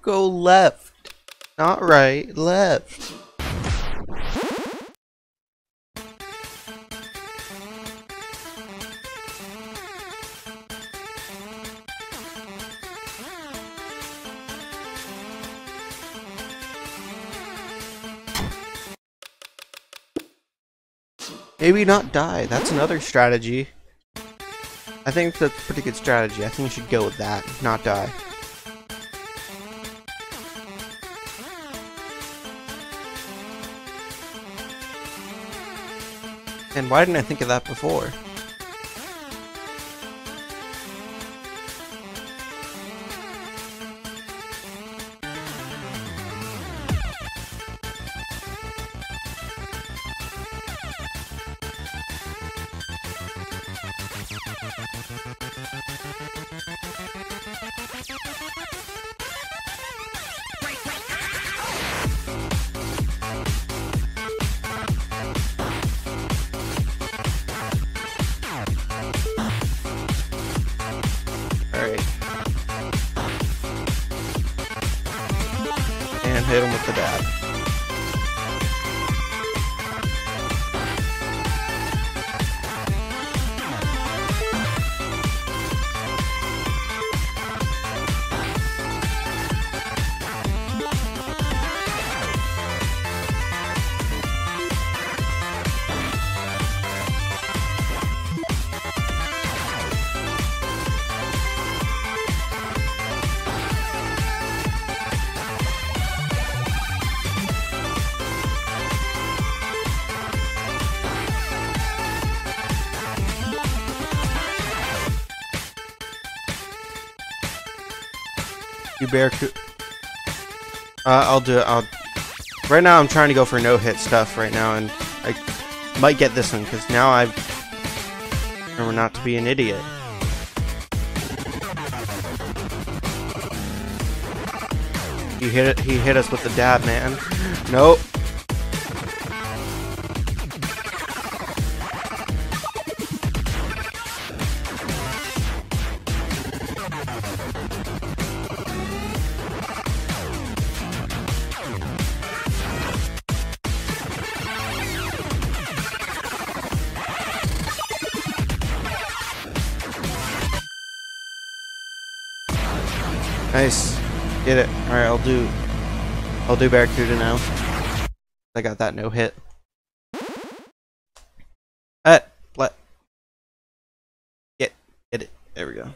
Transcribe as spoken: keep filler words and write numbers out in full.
Go left. Not right, left. Maybe not die. That's another strategy. I think that's a pretty good strategy. I think we should go with that. Not die. And why didn't I think of that before? Hit him with the dab. You barracuda. Uh, I'll do it. I'll. Right now, I'm trying to go for no-hit stuff right now, and I might get this one because now I've remember not to be an idiot. He hit it. He hit us with the dab, man. Nope. Nice. Get it. Alright, I'll do I'll do Barracuda now. I got that no hit. Uh, let. Get, get it. There we go.